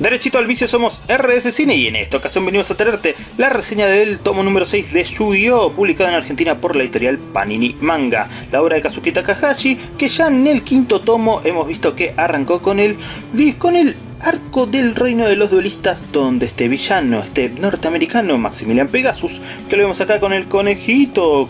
Derechito al vicio, somos RDC Cine y en esta ocasión venimos a traerte la reseña del tomo número 6 de Yu-Gi-Oh, publicada en Argentina por la editorial Panini Manga, la obra de Kazuki Takahashi, que ya en el quinto tomo hemos visto que arrancó con el arco del reino de los duelistas, donde este villano, este norteamericano Maximilian Pegasus, que lo vemos acá con el conejito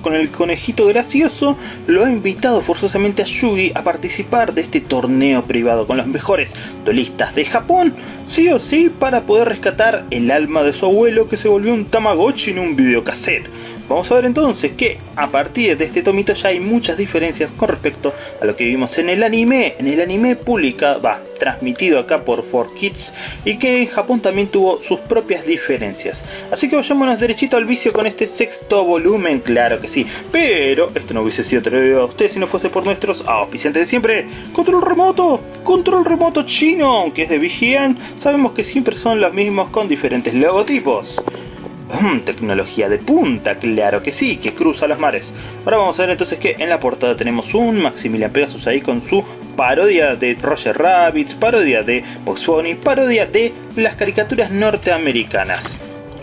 gracioso, lo ha invitado forzosamente a Yugi a participar de este torneo privado con los mejores duelistas de Japón, sí o sí, para poder rescatar el alma de su abuelo que se volvió un Tamagotchi en un videocassette. Vamos a ver entonces que a partir de este tomito ya hay muchas diferencias con respecto a lo que vimos en el anime. En el anime publicado, transmitido acá por 4Kids, y que en Japón también tuvo sus propias diferencias. Así que vayámonos derechito al vicio con este sexto volumen, claro que sí. Pero esto no hubiese sido traído a ustedes si no fuese por nuestros auspiciantes de siempre. Control remoto chino, aunque es de Vigian, sabemos que siempre son los mismos con diferentes logotipos. Tecnología de punta, claro que sí, que cruza los mares. Ahora vamos a ver entonces que en la portada tenemos un Maximilian Pegasus ahí con su parodia de Roger Rabbit, parodia de Fox Bunny, parodia de las caricaturas norteamericanas.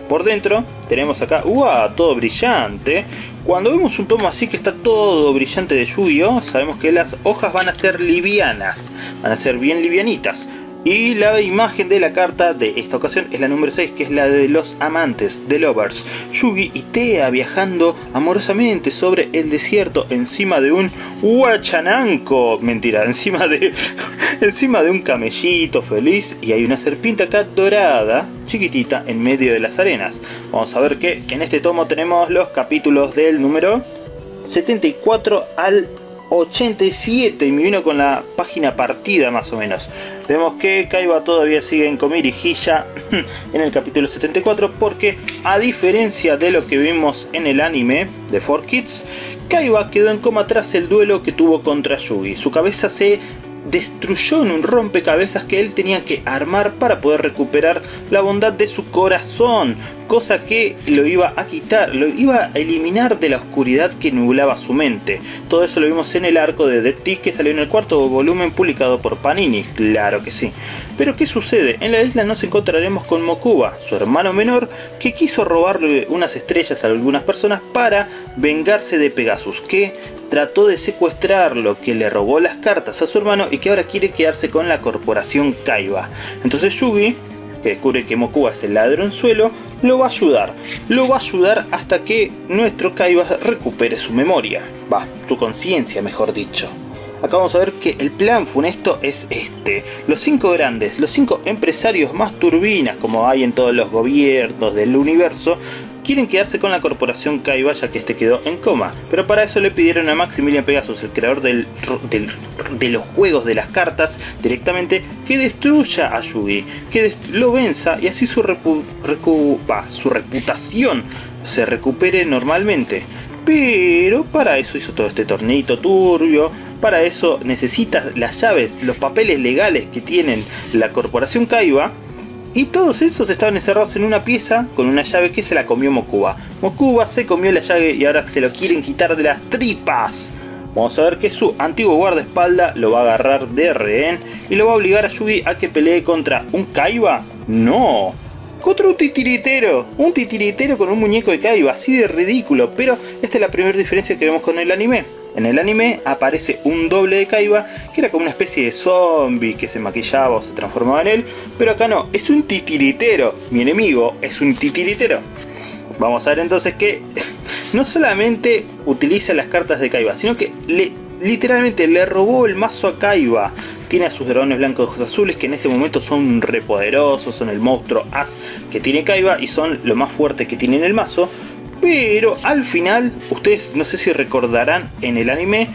Por dentro tenemos acá, ¡wow!, todo brillante. Cuando vemos un tomo así que está todo brillante de Yu-Gi-Oh, sabemos que las hojas van a ser livianas, van a ser bien livianitas. Y la imagen de la carta de esta ocasión es la número 6, que es la de los amantes, The Lovers, Yugi y Thea viajando amorosamente sobre el desierto encima de un huachananco, mentira, encima de un camellito feliz, y hay una serpiente acá dorada, chiquitita, en medio de las arenas. Vamos a ver que en este tomo tenemos los capítulos del número 74 al 87, y me vino con la página partida más o menos. Vemos que Kaiba todavía sigue en comer y hija en el capítulo 74, porque a diferencia de lo que vimos en el anime de 4Kids, Kaiba quedó en coma tras el duelo que tuvo contra Yugi. Su cabeza se destruyó en un rompecabezas que él tenía que armar para poder recuperar la bondad de su corazón, cosa que lo iba a quitar, lo iba a eliminar de la oscuridad que nublaba su mente. Todo eso lo vimos en el arco de Death-T, que salió en el cuarto volumen publicado por Panini, claro que sí. Pero ¿qué sucede? En la isla nos encontraremos con Mokuba, su hermano menor, que quiso robarle unas estrellas a algunas personas para vengarse de Pegasus, que trató de secuestrarlo, que le robó las cartas a su hermano y que ahora quiere quedarse con la corporación Kaiba. Entonces Yugi, que descubre que Mokuba es el ladronzuelo, lo va a ayudar hasta que nuestro Kaiba recupere su memoria, su conciencia mejor dicho. Acá vamos a ver que el plan funesto es este. Los 5 grandes, los 5 empresarios más turbinas, como hay en todos los gobiernos del universo, quieren quedarse con la corporación Kaiba, ya que este quedó en coma. Pero para eso le pidieron a Maximilian Pegasus, el creador de los juegos de las cartas, directamente que destruya a Yugi, que lo venza y así su reputación se recupere normalmente. Pero para eso hizo todo este torneito turbio, para eso necesitas las llaves, los papeles legales que tienen la corporación Kaiba, y todos esos estaban encerrados en una pieza con una llave que se la comió Mokuba. Mokuba se comió la llave y ahora se lo quieren quitar de las tripas. Vamos a ver que su antiguo guardaespaldas lo va a agarrar de rehén y lo va a obligar a Yugi a que pelee contra un Kaiba. ¡No! Otro titiritero, un titiritero con un muñeco de Kaiba, así de ridículo. Pero esta es la primera diferencia que vemos con el anime. En el anime aparece un doble de Kaiba, que era como una especie de zombie que se maquillaba o se transformaba en él, pero acá no, es un titiritero. Mi enemigo es un titiritero. Vamos a ver entonces que no solamente utiliza las cartas de Kaiba, sino que literalmente le robó el mazo a Kaiba. Tiene a sus dragones blancos de ojos azules, que en este momento son repoderosos, son el monstruo as que tiene Kaiba y son lo más fuerte que tiene en el mazo. Pero al final, ustedes no sé si recordarán en el anime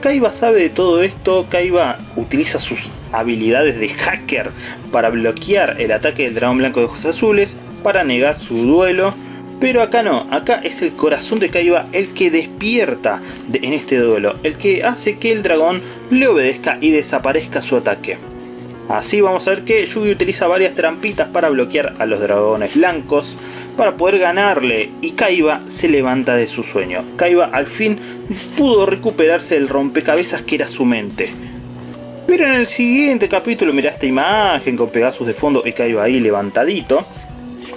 Kaiba sabe de todo esto. Kaiba utiliza sus habilidades de hacker para bloquear el ataque del dragón blanco de ojos azules, para negar su duelo. Pero acá no, acá es el corazón de Kaiba el que despierta en este duelo, el que hace que el dragón le obedezca y desaparezca su ataque. Así vamos a ver que Yugi utiliza varias trampitas para bloquear a los dragones blancos, para poder ganarle, y Kaiba se levanta de su sueño. Kaiba al fin pudo recuperarse del rompecabezas que era su mente. Pero en el siguiente capítulo, mirá esta imagen con Pegasus de fondo y Kaiba ahí levantadito.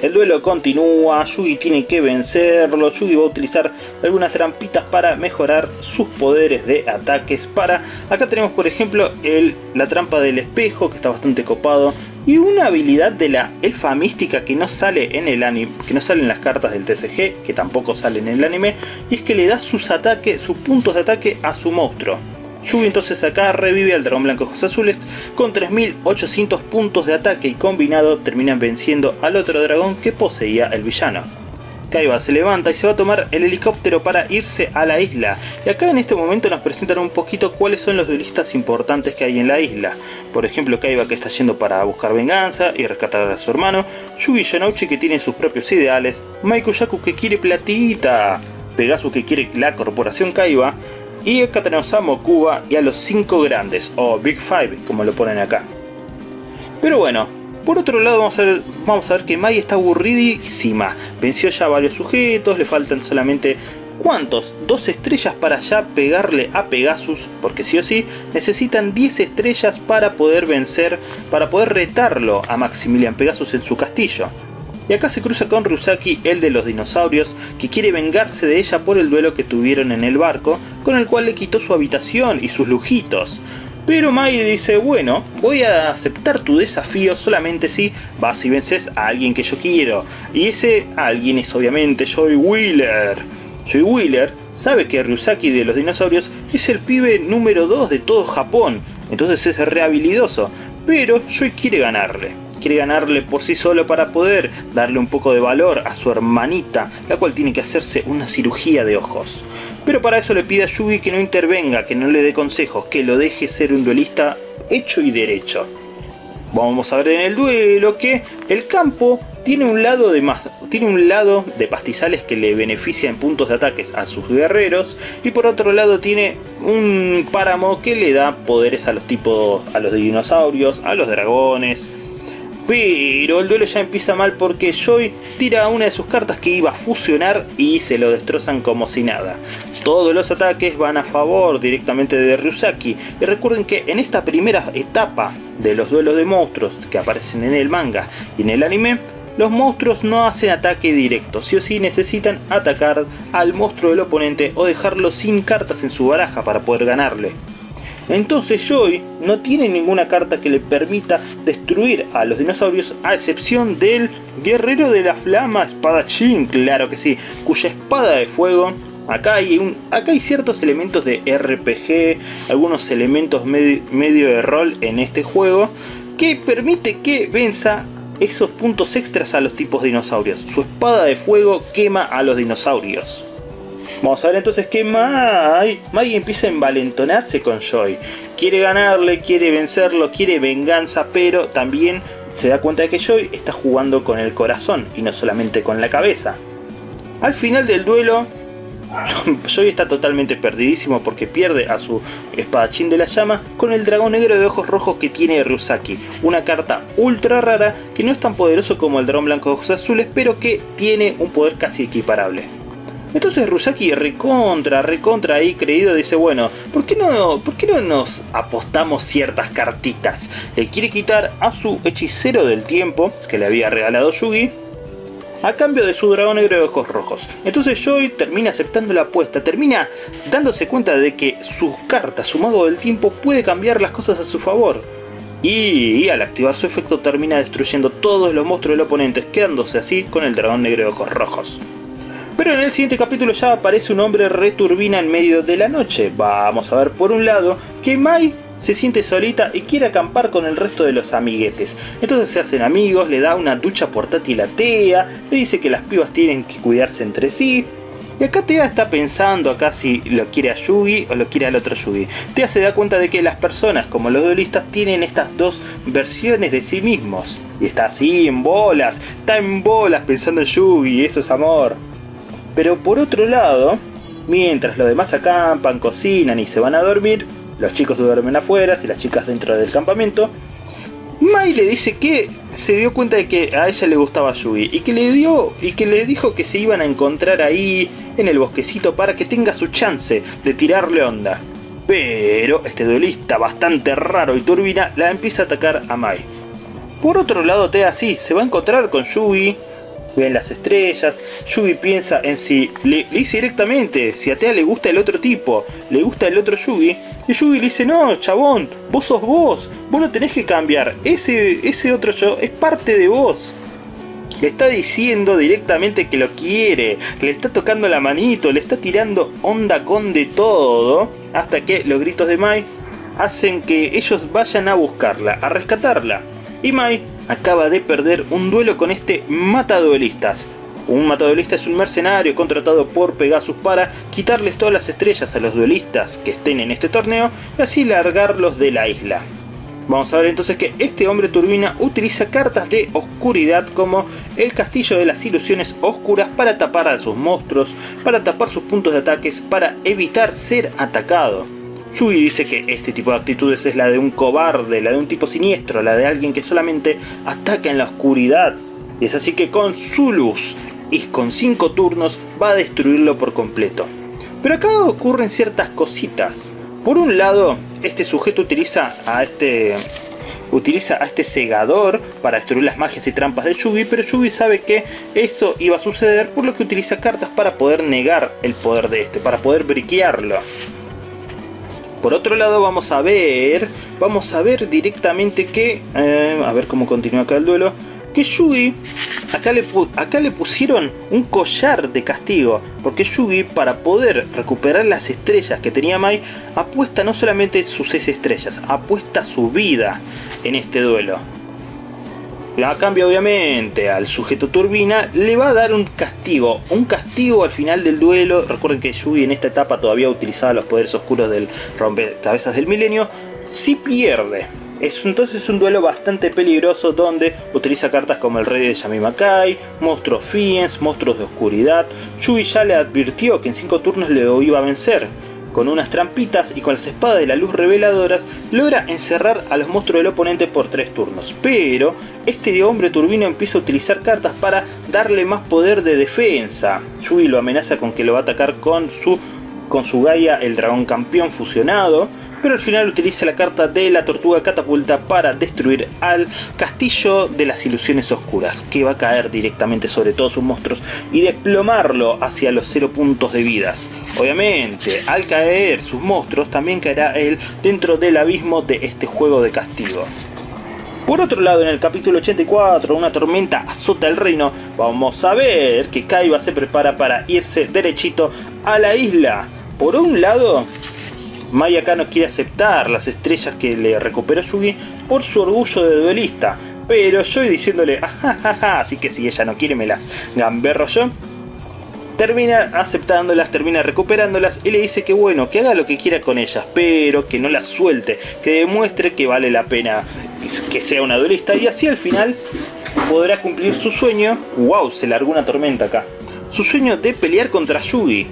El duelo continúa, Yugi tiene que vencerlo, Yugi va a utilizar algunas trampitas para mejorar sus poderes de ataques para... Acá tenemos por ejemplo la trampa del espejo, que está bastante copado. Y una habilidad de la elfa mística que no sale en el anime, que no sale en las cartas del TCG, que tampoco salen en el anime, y es que le da sus ataques, sus puntos de ataque a su monstruo. Yugi entonces acá revive al dragón blanco de ojos azules con 3800 puntos de ataque, y combinado terminan venciendo al otro dragón que poseía el villano. Kaiba se levanta y se va a tomar el helicóptero para irse a la isla. Y acá en este momento nos presentan un poquito cuáles son los duelistas importantes que hay en la isla. Por ejemplo, Kaiba, que está yendo para buscar venganza y rescatar a su hermano. Yugi y Jonouchi, que tienen sus propios ideales. Mai Kujaku, que quiere platita. Pegasus, que quiere la corporación Kaiba. Y acá tenemos a Mokuba y a los 5 grandes, o Big Five, como lo ponen acá. Pero bueno, por otro lado vamos a ver que Mai está aburridísima. Venció ya varios sujetos, le faltan solamente, ¿cuántos? 2 estrellas para ya pegarle a Pegasus, porque sí o sí necesitan 10 estrellas para poder vencer, para poder retarlo a Maximilian Pegasus en su castillo. Y acá se cruza con Ryusaki, el de los dinosaurios, que quiere vengarse de ella por el duelo que tuvieron en el barco, con el cual le quitó su habitación y sus lujitos. Pero Mai dice, bueno, voy a aceptar tu desafío solamente si vas y vences a alguien que yo quiero. Y ese alguien es obviamente Joey Wheeler. Joey Wheeler sabe que Ryusaki de los dinosaurios es el pibe número 2 de todo Japón, entonces es re habilidoso, pero Joey quiere ganarle. Quiere ganarle por sí solo para poder darle un poco de valor a su hermanita, la cual tiene que hacerse una cirugía de ojos. Pero para eso le pide a Yugi que no intervenga, que no le dé consejos, que lo deje ser un duelista hecho y derecho. Vamos a ver en el duelo que el campo tiene un lado de pastizales que le beneficia en puntos de ataques a sus guerreros, y por otro lado tiene un páramo que le da poderes a los dinosaurios, a los dragones. Pero el duelo ya empieza mal porque Joey tira una de sus cartas que iba a fusionar y se lo destrozan como si nada. Todos los ataques van a favor directamente de Ryusaki. Y recuerden que en esta primera etapa de los duelos de monstruos que aparecen en el manga y en el anime, los monstruos no hacen ataque directo. Sí o sí necesitan atacar al monstruo del oponente o dejarlo sin cartas en su baraja para poder ganarle. Entonces Joey no tiene ninguna carta que le permita destruir a los dinosaurios, a excepción del guerrero de la flama espadachín, claro que sí, cuya espada de fuego. Acá hay ciertos elementos de RPG, algunos elementos medio de rol en este juego, que permite que venza esos puntos extras a los tipos dinosaurios. Su espada de fuego quema a los dinosaurios. Vamos a ver entonces que Mai empieza a envalentonarse con Joey. Quiere ganarle, quiere vencerlo, quiere venganza, pero también se da cuenta de que Joey está jugando con el corazón y no solamente con la cabeza. Al final del duelo, Joey está totalmente perdidísimo porque pierde a su espadachín de la llama con el dragón negro de ojos rojos que tiene Ryusaki. Una carta ultra rara que no es tan poderoso como el dragón blanco de ojos azules, pero que tiene un poder casi equiparable. Entonces Ryusaki recontra ahí creído dice, bueno, ¿por qué no nos apostamos ciertas cartitas? Le quiere quitar a su hechicero del tiempo, que le había regalado Yugi, a cambio de su dragón negro de ojos rojos. Entonces Joey termina aceptando la apuesta, termina dándose cuenta de que sus cartas, su mago del tiempo, puede cambiar las cosas a su favor. Y al activar su efecto termina destruyendo todos los monstruos del oponente, quedándose así con el dragón negro de ojos rojos. Pero en el siguiente capítulo ya aparece un hombre returbina en medio de la noche. Vamos a ver por un lado que Mai se siente solita y quiere acampar con el resto de los amiguetes. Entonces se hacen amigos, le da una ducha portátil a Thea, le dice que las pibas tienen que cuidarse entre sí. Y acá Thea está pensando acá si lo quiere a Yugi o lo quiere al otro Yugi. Thea se da cuenta de que las personas, como los duelistas, tienen estas dos versiones de sí mismos. Y está así, está en bolas pensando en Yugi, eso es amor. Pero por otro lado, mientras los demás acampan, cocinan y se van a dormir, los chicos duermen afuera y las chicas dentro del campamento, Mai le dice que se dio cuenta de que a ella le gustaba Yugi y que le dijo que se iban a encontrar ahí en el bosquecito para que tenga su chance de tirarle onda. pero este duelista bastante raro y turbina la empieza a atacar a Mai. Por otro lado, Thea sí se va a encontrar con Yugi, ven las estrellas, Yugi piensa en si le dice directamente si a Thea le gusta el otro tipo, le gusta el otro Yugi, y Yugi le dice: no, chabón, vos sos vos no tenés que cambiar, ese otro yo es parte de vos. Le está diciendo directamente que lo quiere, le está tocando la manito, le está tirando onda con de todo, hasta que los gritos de Mai hacen que ellos vayan a buscarla, a rescatarla. Y Mai acaba de perder un duelo con este mataduelistas. Un mataduelista es un mercenario contratado por Pegasus para quitarles todas las estrellas a los duelistas que estén en este torneo y así largarlos de la isla. Vamos a ver entonces que este hombre turbina utiliza cartas de oscuridad como el castillo de las ilusiones oscuras para tapar a sus monstruos, para tapar sus puntos de ataques, para evitar ser atacado. Yugi dice que este tipo de actitudes es la de un cobarde, la de un tipo siniestro, la de alguien que solamente ataca en la oscuridad. Y es así que con su luz y con 5 turnos va a destruirlo por completo. Pero acá ocurren ciertas cositas. Por un lado, este sujeto utiliza a este segador para destruir las magias y trampas de Yugi, pero Yugi sabe que eso iba a suceder, por lo que utiliza cartas para poder negar el poder de este, para poder briquearlo. Por otro lado, vamos a ver directamente que, a ver cómo continúa acá el duelo, que Yugi, acá le pusieron un collar de castigo, porque Yugi, para poder recuperar las estrellas que tenía Mai, apuesta no solamente sus 6 estrellas, apuesta su vida en este duelo. A cambio, obviamente, al sujeto turbina le va a dar un castigo al final del duelo. Recuerden que Yugi en esta etapa todavía utilizaba los poderes oscuros del rompecabezas del milenio, si pierde. Es entonces un duelo bastante peligroso donde utiliza cartas como el rey de Yami Makai, monstruos fiends, monstruos de oscuridad. Yugi ya le advirtió que en 5 turnos lo iba a vencer. Con unas trampitas y con las espadas de la luz reveladoras logra encerrar a los monstruos del oponente por 3 turnos. Pero este hombre turbino empieza a utilizar cartas para darle más poder de defensa. Yugi lo amenaza con que lo va a atacar con su Gaia, el dragón campeón fusionado. Pero al final utiliza la carta de la tortuga catapulta para destruir al castillo de las ilusiones oscuras, que va a caer directamente sobre todos sus monstruos y desplomarlo hacia los 0 puntos de vidas. Obviamente, al caer sus monstruos, también caerá él dentro del abismo de este juego de castigo. Por otro lado, en el capítulo 84, una tormenta azota el reino. Vamos a ver que Kaiba se prepara para irse derechito a la isla. Por un lado, Mai acá no quiere aceptar las estrellas que le recuperó Yugi por su orgullo de duelista, pero Joey diciéndole: ajajaja, así que si ella no quiere me las gamberro yo, termina aceptándolas, termina recuperándolas y le dice que bueno, que haga lo que quiera con ellas, pero que no las suelte, que demuestre que vale la pena que sea una duelista, y así al final podrá cumplir su sueño. Wow, se largó una tormenta acá. Su sueño de pelear contra Yugi.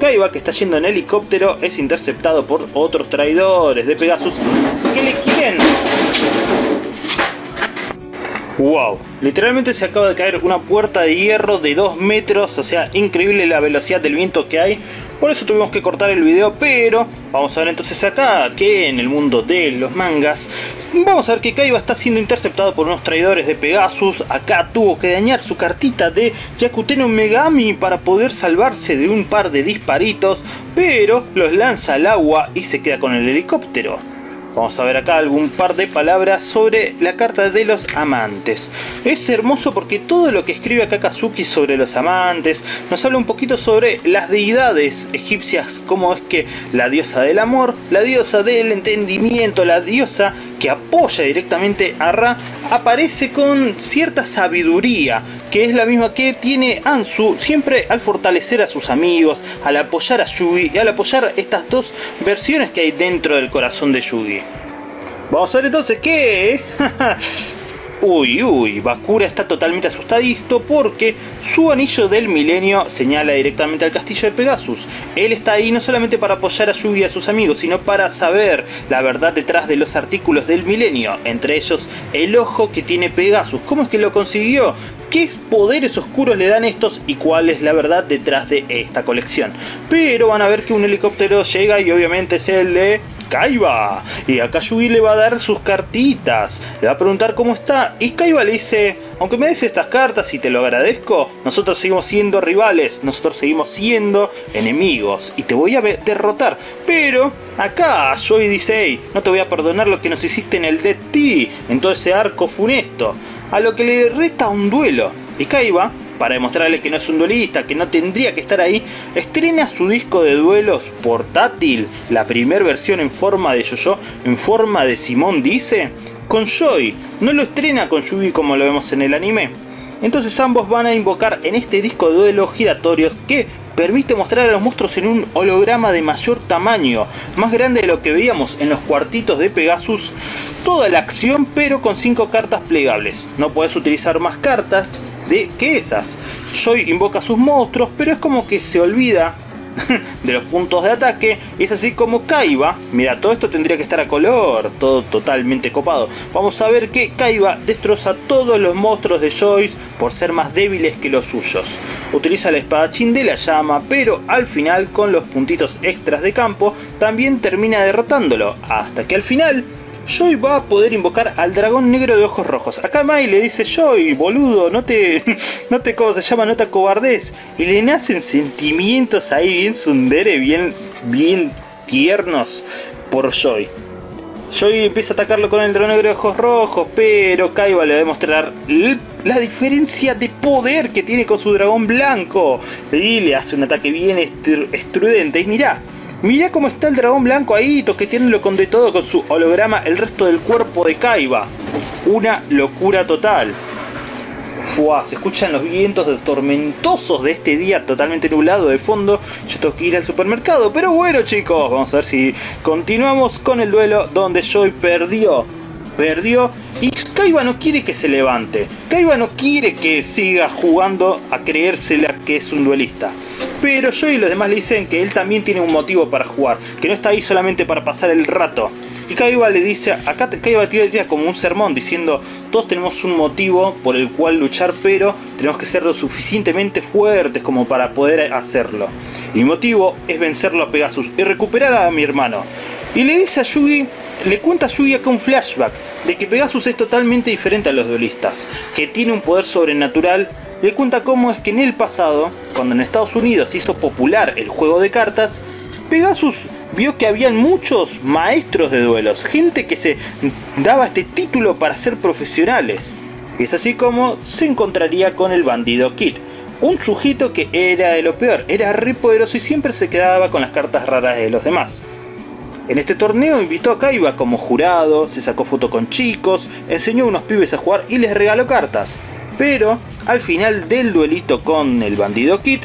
Kaiba, que está yendo en helicóptero, es interceptado por otros traidores de Pegasus que le quieren... ¡Wow! Literalmente se acaba de caer una puerta de hierro de 2 metros, o sea, increíble la velocidad del viento que hay. Por eso tuvimos que cortar el video, pero vamos a ver entonces acá que en el mundo de los mangas, vamos a ver que Kaiba está siendo interceptado por unos traidores de Pegasus. Acá tuvo que dañar su cartita de Yakuteno Megami para poder salvarse de un par de disparitos, pero los lanza al agua y se queda con el helicóptero. Vamos a ver acá algún par de palabras sobre la carta de los amantes. Es hermoso porque todo lo que escribe acá Kazuki sobre los amantes nos habla un poquito sobre las deidades egipcias, como es que la diosa del amor, la diosa del entendimiento, la diosa que apoya directamente a Ra, aparece con cierta sabiduría, que es la misma que tiene Anzu siempre al fortalecer a sus amigos, al apoyar a Yugi y al apoyar estas dos versiones que hay dentro del corazón de Yugi. Vamos a ver entonces que... uy, Bakura está totalmente asustadito porque su anillo del milenio señala directamente al castillo de Pegasus. Él está ahí no solamente para apoyar a Yugi y a sus amigos, sino para saber la verdad detrás de los artículos del milenio, entre ellos el ojo que tiene Pegasus. ¿Cómo es que lo consiguió? qué poderes oscuros le dan estos y cuál es la verdad detrás de esta colección. Pero van a ver que un helicóptero llega y obviamente es el de Kaiba. Y a Yugi le va a dar sus cartitas, le va a preguntar cómo está y Kaiba le dice: aunque me des estas cartas y te lo agradezco, nosotros seguimos siendo rivales, nosotros seguimos siendo enemigos y te voy a derrotar. Pero acá Joey dice: hey, no te voy a perdonar lo que nos hiciste en el Death-T, en todo ese arco funesto. A lo que le reta un duelo y Kaiba, para demostrarle que no es un duelista, que no tendría que estar ahí, estrena su disco de duelos portátil, la primera versión en forma de yo-yo, en forma de Simón dice, con Joey. No lo estrena con Yugi como lo vemos en el anime. Entonces ambos van a invocar en este disco de duelos giratorios que permite mostrar a los monstruos en un holograma de mayor tamaño, más grande de lo que veíamos en los cuartitos de Pegasus, toda la acción pero con 5 cartas plegables. No podés utilizar más cartas que esas. Joy invoca a sus monstruos, pero es como que se olvida de los puntos de ataque. Es así como Kaiba, mira, todo esto tendría que estar a color, todo totalmente copado. Vamos a ver que Kaiba destroza todos los monstruos de Joyce por ser más débiles que los suyos. Utiliza el espadachín de la llama, pero al final con los puntitos extras de campo también termina derrotándolo, hasta que al final Joy va a poder invocar al dragón negro de ojos rojos. Acá Mai le dice: Joy, boludo, no te acobardes. Y le nacen sentimientos ahí bien tsundere, bien tiernos por Joy. Joy empieza a atacarlo con el dragón negro de ojos rojos, pero Kaiba le va a demostrar la diferencia de poder que tiene con su dragón blanco. Y le hace un ataque bien estridente. Y mirá cómo está el dragón blanco ahí, toqueteándolo con de todo con su holograma el resto del cuerpo de Kaiba. Una locura total. Fua, se escuchan los vientos tormentosos de este día totalmente nublado de fondo. Yo tengo que ir al supermercado, pero bueno chicos, vamos a ver si continuamos con el duelo donde Joy perdió y Kaiba no quiere que se levante. Kaiba no quiere que siga jugando a creérsela que es un duelista. Pero Joey y los demás le dicen que él también tiene un motivo para jugar, que no está ahí solamente para pasar el rato. Y Kaiba le dice, acá Kaiba tira como un sermón diciendo: todos tenemos un motivo por el cual luchar, pero tenemos que ser lo suficientemente fuertes como para poder hacerlo. Y mi motivo es vencerlo a Pegasus y recuperar a mi hermano. Y le dice a Yugi, le cuenta a Yugi acá un flashback de que Pegasus es totalmente diferente a los duelistas, que tiene un poder sobrenatural. Le cuenta cómo es que en el pasado, cuando en Estados Unidos se hizo popular el juego de cartas, Pegasus vio que habían muchos maestros de duelos, gente que se daba este título para ser profesionales. Es así como se encontraría con el bandido Kid, un sujeto que era de lo peor, era re poderoso y siempre se quedaba con las cartas raras de los demás. En este torneo invitó a Kaiba como jurado, se sacó foto con chicos, enseñó a unos pibes a jugar y les regaló cartas. Pero al final del duelito con el bandido Kid,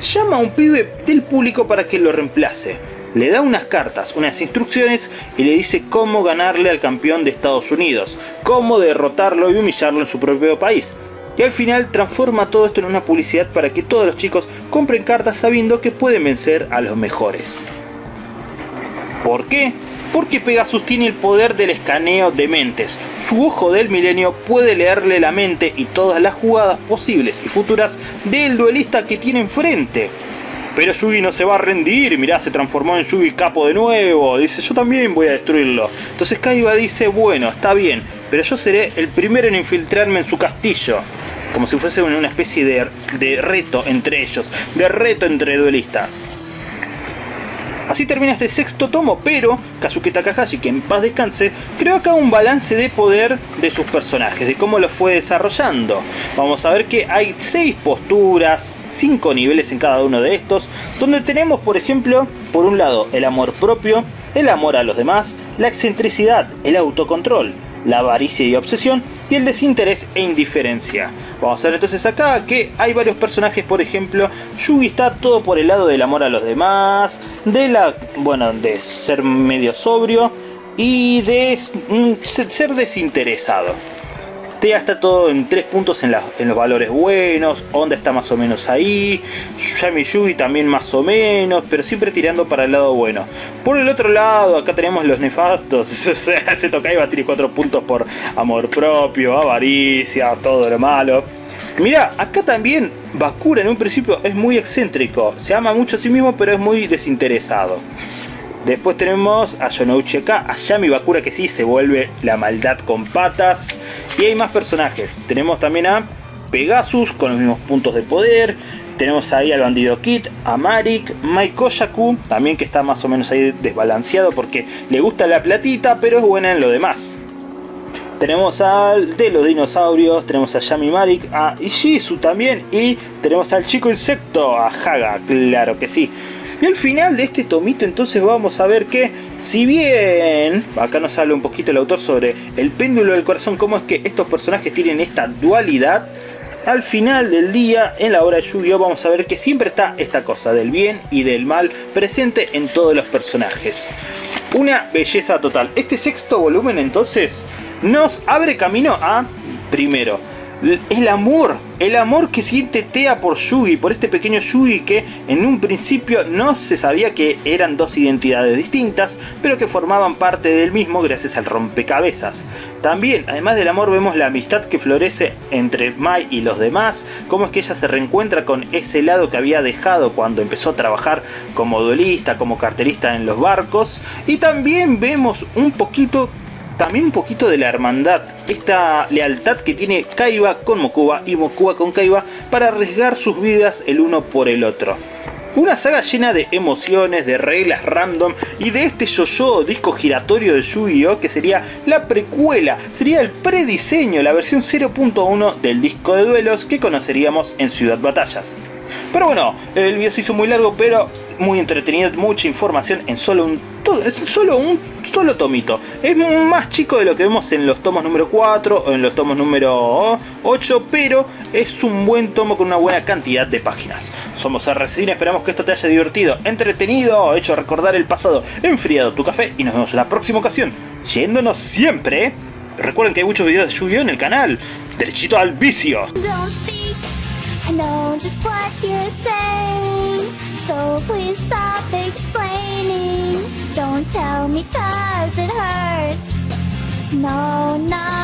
llama a un pibe del público para que lo reemplace. Le da unas cartas, unas instrucciones y le dice cómo ganarle al campeón de Estados Unidos, cómo derrotarlo y humillarlo en su propio país. Y al final transforma todo esto en una publicidad para que todos los chicos compren cartas sabiendo que pueden vencer a los mejores. ¿Por qué? Porque Pegasus tiene el poder del escaneo de mentes. Su ojo del milenio puede leerle la mente y todas las jugadas posibles y futuras del duelista que tiene enfrente. Pero Yugi no se va a rendir, mirá, se transformó en Yugi Capo de nuevo. Dice: yo también voy a destruirlo. Entonces Kaiba dice: bueno, está bien, pero yo seré el primero en infiltrarme en su castillo. Como si fuese una especie de reto entre ellos, de reto entre duelistas. Así termina este sexto tomo, pero Kazuki Takahashi, que en paz descanse, creó acá un balance de poder de sus personajes, de cómo los fue desarrollando. Vamos a ver que hay 6 posturas, 5 niveles en cada uno de estos, donde tenemos, por ejemplo, por un lado el amor propio, el amor a los demás, la excentricidad, el autocontrol, la avaricia y obsesión, y el desinterés e indiferencia. Vamos a ver entonces acá que hay varios personajes, por ejemplo, Yugi está todo por el lado del amor a los demás, de ser medio sobrio y de ser desinteresado. Thea está todo en 3 puntos en los valores buenos, Onda está más o menos ahí, Yami Yugi también más o menos, pero siempre tirando para el lado bueno. Por el otro lado, acá tenemos los nefastos, se toca y va a tirar 4 puntos por amor propio, avaricia, todo lo malo. Mirá, acá también Bakura en un principio es muy excéntrico. Se ama mucho a sí mismo, pero es muy desinteresado. Después tenemos a Jonouchi acá, a Yami Bakura, que sí se vuelve la maldad con patas. Y hay más personajes. Tenemos también a Pegasus con los mismos puntos de poder. Tenemos ahí al bandido Kid, a Marik, Mai Kujaku, también que está más o menos ahí desbalanceado porque le gusta la platita, pero es buena en lo demás. Tenemos al de los dinosaurios, tenemos a Yami Marik, a Ishisu también, y tenemos al chico insecto, a Haga, claro que sí. Y al final de este tomito entonces vamos a ver que, si bien acá nos habla un poquito el autor sobre el péndulo del corazón, cómo es que estos personajes tienen esta dualidad, al final del día, en la obra de Yu-Gi-Oh, vamos a ver que siempre está esta cosa del bien y del mal presente en todos los personajes. Una belleza total. Este sexto volumen entonces nos abre camino a, primero, el amor que siente Thea por Yugi, por este pequeño Yugi que en un principio no se sabía que eran dos identidades distintas, pero que formaban parte del mismo gracias al rompecabezas. También, además del amor, vemos la amistad que florece entre Mai y los demás, cómo es que ella se reencuentra con ese lado que había dejado cuando empezó a trabajar como duelista, como carterista en los barcos, y también vemos un poquito de la hermandad, esta lealtad que tiene Kaiba con Mokuba y Mokuba con Kaiba para arriesgar sus vidas el uno por el otro. Una saga llena de emociones, de reglas random y de este yo-yo disco giratorio de Yu-Gi-Oh, que sería la precuela, sería el prediseño, la versión 0.1 del disco de duelos que conoceríamos en Ciudad Batallas. Pero bueno, el video se hizo muy largo, pero muy entretenido, mucha información en solo un tomito. Es más chico de lo que vemos en los tomos número 4 o en los tomos número 8, pero es un buen tomo con una buena cantidad de páginas. Somos RDC Cine, esperamos que esto te haya divertido, entretenido, hecho recordar el pasado, enfriado tu café, y nos vemos en la próxima ocasión, yéndonos siempre. Recuerden que hay muchos videos de Yu-Gi-Oh en el canal. Derechito al vicio. I know just what you're saying, so please stop explaining. Don't tell me 'cause it hurts. No, no.